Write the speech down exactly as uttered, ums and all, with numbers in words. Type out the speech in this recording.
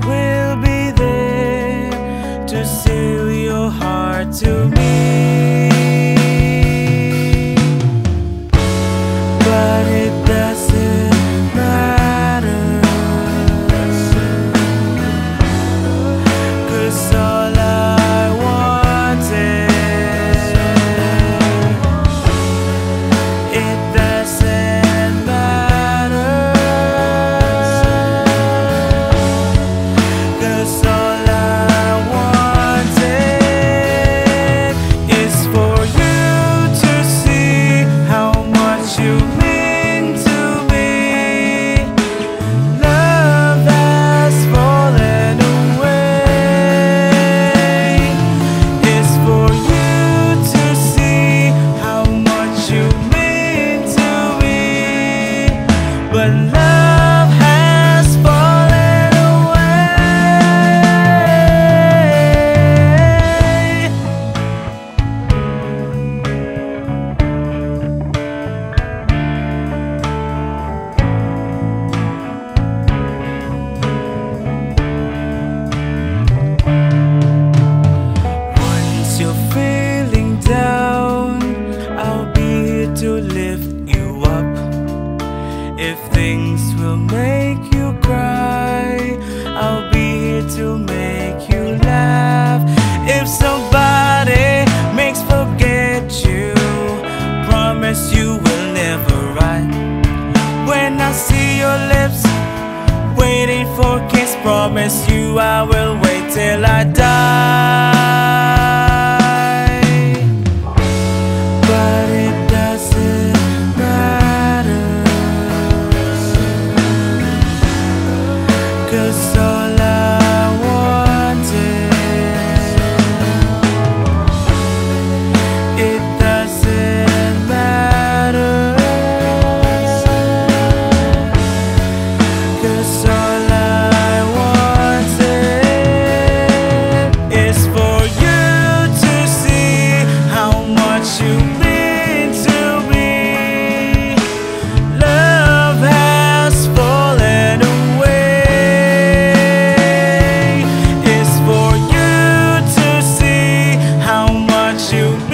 words will be there to seal your heart to me. But it doesn't matter, 'cause all I wanted, it doesn't. If things will make you cry, I'll be here to make you laugh. If somebody makes forget you, promise you will never write. When I see your lips waiting for a kiss, promise you I will wait till I die. You